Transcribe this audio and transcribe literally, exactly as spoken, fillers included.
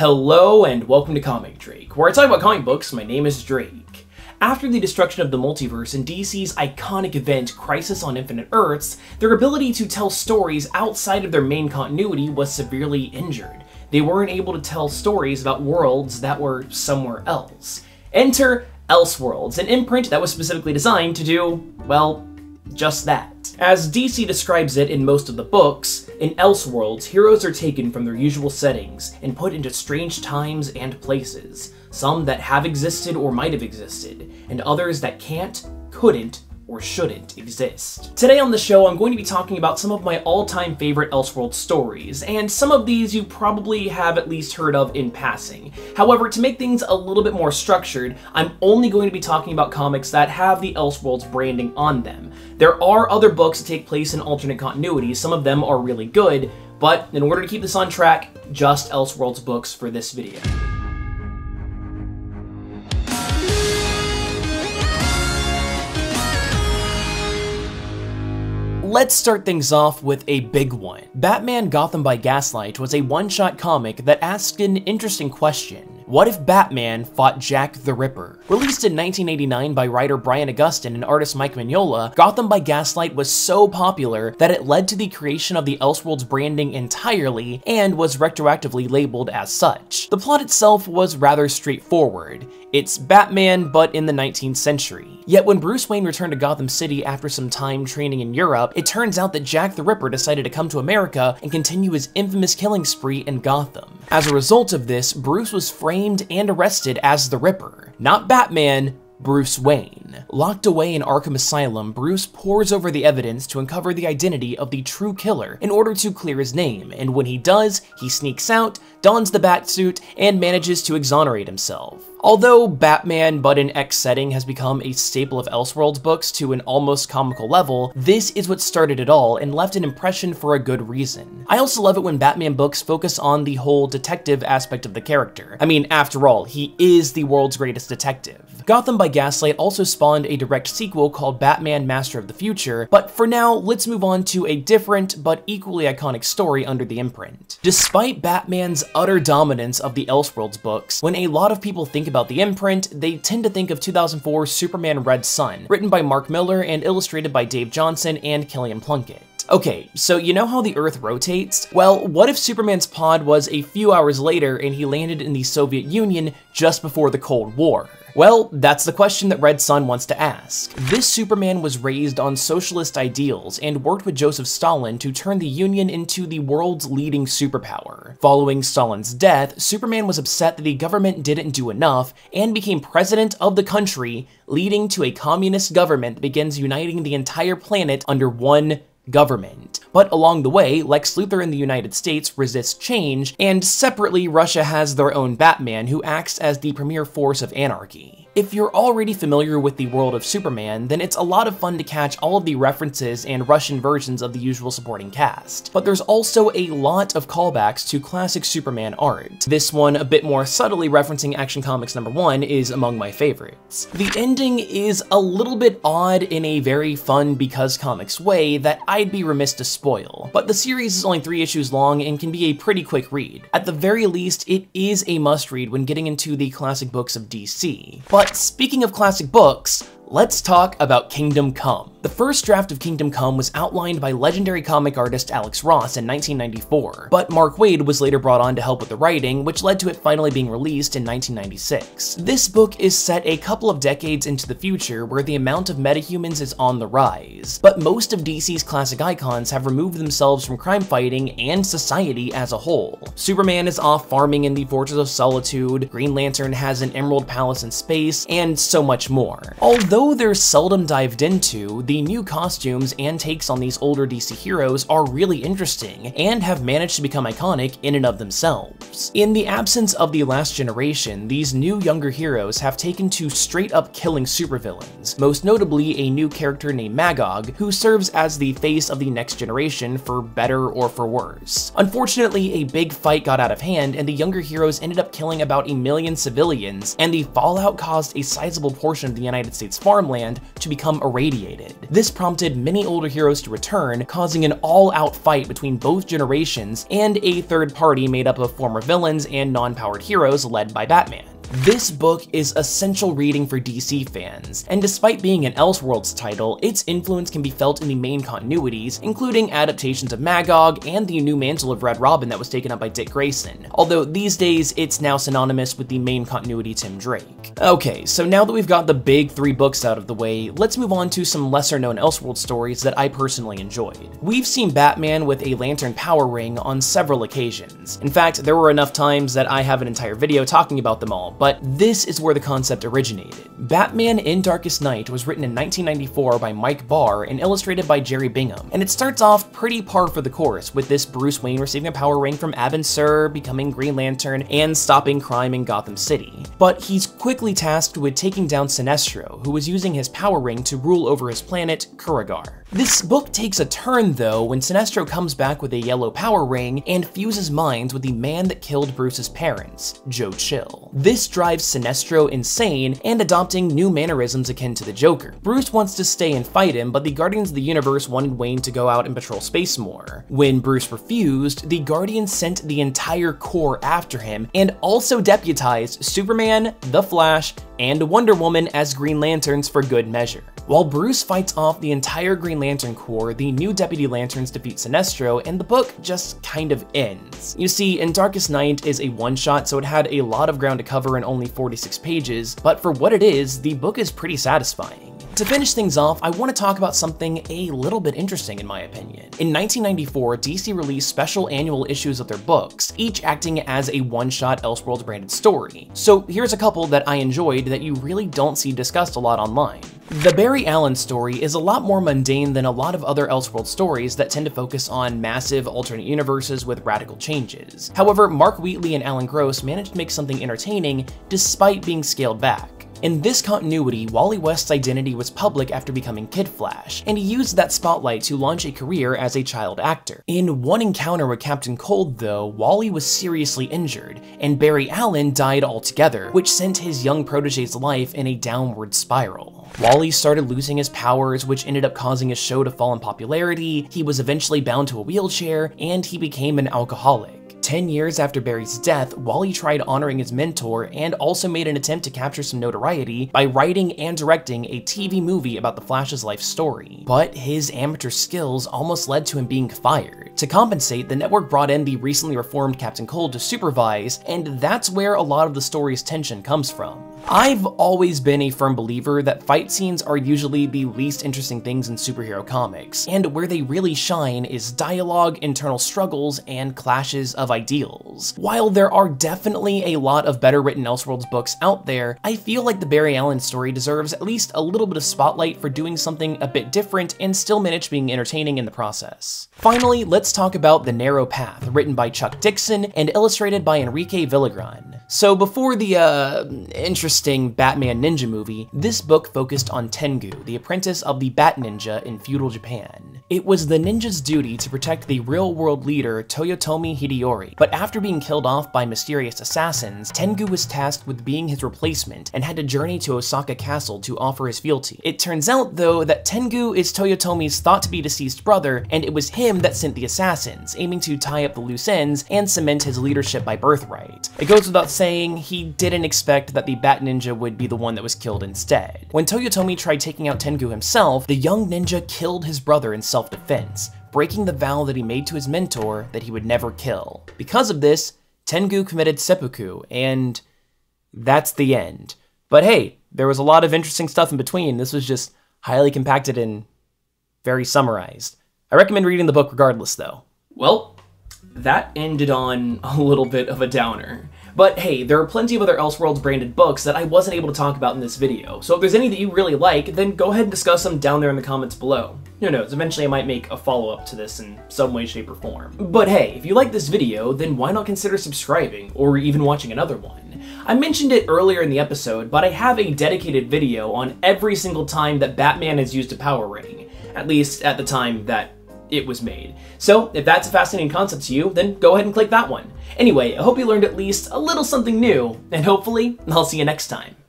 Hello and welcome to Comic Drake, where I talk about comic books. My name is Drake. After the destruction of the multiverse and D C's iconic event Crisis on Infinite Earths, their ability to tell stories outside of their main continuity was severely injured. They weren't able to tell stories about worlds that were somewhere else. Enter Elseworlds, an imprint that was specifically designed to do, well, just that. As D C describes it in most of the books, in Elseworlds, heroes are taken from their usual settings and put into strange times and places, some that have existed or might have existed, and others that can't, couldn't, or shouldn't exist. Today on the show, I'm going to be talking about some of my all-time favorite Elseworlds stories, and some of these you probably have at least heard of in passing. However, to make things a little bit more structured, I'm only going to be talking about comics that have the Elseworlds branding on them. There are other books that take place in alternate continuities, some of them are really good, but in order to keep this on track, just Elseworlds books for this video. Let's start things off with a big one. Batman Gotham by Gaslight was a one-shot comic that asked an interesting question. What if Batman fought Jack the Ripper? Released in nineteen eighty-nine by writer Brian Augustyn and artist Mike Mignola, Gotham by Gaslight was so popular that it led to the creation of the Elseworlds branding entirely and was retroactively labeled as such. The plot itself was rather straightforward. It's Batman, but in the nineteenth century. Yet when Bruce Wayne returned to Gotham City after some time training in Europe, it turns out that Jack the Ripper decided to come to America and continue his infamous killing spree in Gotham. As a result of this, Bruce was framed and arrested as the Ripper. Not Batman, Bruce Wayne. Locked away in Arkham Asylum, Bruce pores over the evidence to uncover the identity of the true killer in order to clear his name, and when he does, he sneaks out, dons the Batsuit, and manages to exonerate himself. Although Batman but in X setting has become a staple of Elseworlds books to an almost comical level, this is what started it all and left an impression for a good reason. I also love it when Batman books focus on the whole detective aspect of the character. I mean, after all, he is the world's greatest detective. Gotham by Gaslight also spawned a direct sequel called Batman Master of the Future, but for now, let's move on to a different but equally iconic story under the imprint. Despite Batman's utter dominance of the Elseworlds books, when a lot of people think about the imprint, they tend to think of two thousand four's Superman Red Son, written by Mark Miller and illustrated by Dave Johnson and Kellyanne Plunkett. Okay, so you know how the Earth rotates? Well, what if Superman's pod was a few hours later and he landed in the Soviet Union just before the Cold War? Well, that's the question that Red Son wants to ask. This Superman was raised on socialist ideals and worked with Joseph Stalin to turn the Union into the world's leading superpower. Following Stalin's death, Superman was upset that the government didn't do enough and became president of the country, leading to a communist government that begins uniting the entire planet under one government. But along the way, Lex Luthor in the United States resists change, and separately, Russia has their own Batman who acts as the premier force of anarchy. If you're already familiar with the world of Superman, then it's a lot of fun to catch all of the references and Russian versions of the usual supporting cast. But there's also a lot of callbacks to classic Superman art. This one, a bit more subtly referencing Action Comics number one, is among my favorites. The ending is a little bit odd in a very fun Because Comics way that I'd be remiss to spoil, but the series is only three issues long and can be a pretty quick read. At the very least, it is a must-read when getting into the classic books of D C. But But speaking of classic books, let's talk about Kingdom Come. The first draft of Kingdom Come was outlined by legendary comic artist Alex Ross in nineteen ninety-four, but Mark Waid was later brought on to help with the writing, which led to it finally being released in nineteen ninety-six. This book is set a couple of decades into the future where the amount of metahumans is on the rise, but most of D C's classic icons have removed themselves from crime fighting and society as a whole. Superman is off farming in the Fortress of Solitude, Green Lantern has an Emerald Palace in space, and so much more. Although Though they're seldom dived into, the new costumes and takes on these older D C heroes are really interesting and have managed to become iconic in and of themselves. In the absence of the last generation, these new younger heroes have taken to straight up killing supervillains, most notably a new character named Magog, who serves as the face of the next generation for better or for worse. Unfortunately, a big fight got out of hand and the younger heroes ended up killing about a million civilians, and the fallout caused a sizable portion of the United States farmland to become irradiated. ended. This prompted many older heroes to return, causing an all-out fight between both generations and a third party made up of former villains and non-powered heroes led by Batman. This book is essential reading for D C fans, and despite being an Elseworlds title, its influence can be felt in the main continuities, including adaptations of Magog and the new mantle of Red Robin that was taken up by Dick Grayson, although these days it's now synonymous with the main continuity Tim Drake. Okay, so now that we've got the big three books out of the way, let's move on to some lesser-known Elseworlds stories that I personally enjoyed. We've seen Batman with a lantern power ring on several occasions. In fact, there were enough times that I have an entire video talking about them all, but this is where the concept originated. Batman in Darkest Night was written in nineteen ninety-four by Mike Barr and illustrated by Jerry Bingham, and it starts off pretty par for the course, with this Bruce Wayne receiving a power ring from Abin Sur, becoming Green Lantern, and stopping crime in Gotham City. But he's quickly tasked with taking down Sinestro, who was using his power ring to rule over his planet, Kuragar. This book takes a turn, though, when Sinestro comes back with a yellow power ring and fuses minds with the man that killed Bruce's parents, Joe Chill. This drives Sinestro insane and adopting new mannerisms akin to the Joker. Bruce wants to stay and fight him, but the Guardians of the Universe wanted Wayne to go out and patrol space more. When Bruce refused, the Guardians sent the entire Corps after him and also deputized Superman, The Flash, and Wonder Woman as Green Lanterns for good measure. While Bruce fights off the entire Green Lantern Corps, the new Deputy Lanterns defeat Sinestro, and the book just kind of ends. You see, In Darkest Night is a one-shot, so it had a lot of ground to cover in only forty-six pages, but for what it is, the book is pretty satisfying. To finish things off, I want to talk about something a little bit interesting in my opinion. In nineteen ninety-four, D C released special annual issues of their books, each acting as a one-shot Elseworlds branded story. So here's a couple that I enjoyed that you really don't see discussed a lot online. The Barry Allen story is a lot more mundane than a lot of other Elseworlds stories that tend to focus on massive alternate universes with radical changes. However, Mark Wheatley and Alan Gross managed to make something entertaining despite being scaled back. In this continuity, Wally West's identity was public after becoming Kid Flash, and he used that spotlight to launch a career as a child actor. In one encounter with Captain Cold, though, Wally was seriously injured, and Barry Allen died altogether, which sent his young protege's life in a downward spiral. Wally started losing his powers, which ended up causing his show to fall in popularity, he was eventually bound to a wheelchair, and he became an alcoholic. Ten years after Barry's death, Wally tried honoring his mentor and also made an attempt to capture some notoriety by writing and directing a T V movie about the Flash's life story. But his amateur skills almost led to him being fired. To compensate, the network brought in the recently reformed Captain Cold to supervise, and that's where a lot of the story's tension comes from. I've always been a firm believer that fight scenes are usually the least interesting things in superhero comics, and where they really shine is dialogue, internal struggles, and clashes of ideas. ideals. While there are definitely a lot of better written Elseworlds books out there, I feel like the Barry Allen story deserves at least a little bit of spotlight for doing something a bit different and still manage being entertaining in the process. Finally, let's talk about The Narrow Path, written by Chuck Dixon and illustrated by Enrique Villagran. So before the, uh, interesting Batman Ninja movie, this book focused on Tengu, the apprentice of the Bat Ninja in feudal Japan. It was the ninja's duty to protect the real-world leader Toyotomi Hideyori, but after being killed off by mysterious assassins, Tengu was tasked with being his replacement and had to journey to Osaka Castle to offer his fealty. It turns out, though, that Tengu is Toyotomi's thought-to-be-deceased brother, and it was him that sent the assassins, aiming to tie up the loose ends and cement his leadership by birthright. It goes without saying saying he didn't expect that the Bat Ninja would be the one that was killed instead. When Toyotomi tried taking out Tengu himself, the young ninja killed his brother in self-defense, breaking the vow that he made to his mentor that he would never kill. Because of this, Tengu committed seppuku, and that's the end. But hey, there was a lot of interesting stuff in between. This was just highly compacted and very summarized. I recommend reading the book regardless, though. Well, that ended on a little bit of a downer. But hey, there are plenty of other Elseworlds branded books that I wasn't able to talk about in this video, so if there's any that you really like, then go ahead and discuss them down there in the comments below. Who knows, eventually I might make a follow-up to this in some way, shape, or form. But hey, if you like this video, then why not consider subscribing, or even watching another one? I mentioned it earlier in the episode, but I have a dedicated video on every single time that Batman has used a power ring, at least at the time that it was made. So if that's a fascinating concept to you, then go ahead and click that one. Anyway, I hope you learned at least a little something new, and hopefully I'll see you next time.